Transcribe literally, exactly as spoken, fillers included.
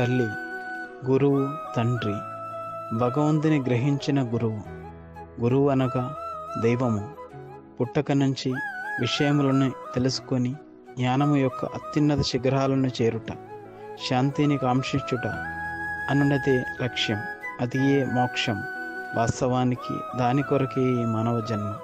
తల్లి, గురువు, తండ్రి. భగవంతుని గ్రహించిన గురువు. గురువు అనగా దైవము. పుట్టక నుంచి విషయములను తెలుసుకొని జ్ఞానము యొక్క అత్యున్నత శిఖరాలను చేరుట, శాంతిని కాంక్షించుట అనున్నదే లక్ష్యం. అదియే మోక్షం. వాస్తవానికి దాని కొరకే ఈ మానవ జన్మ.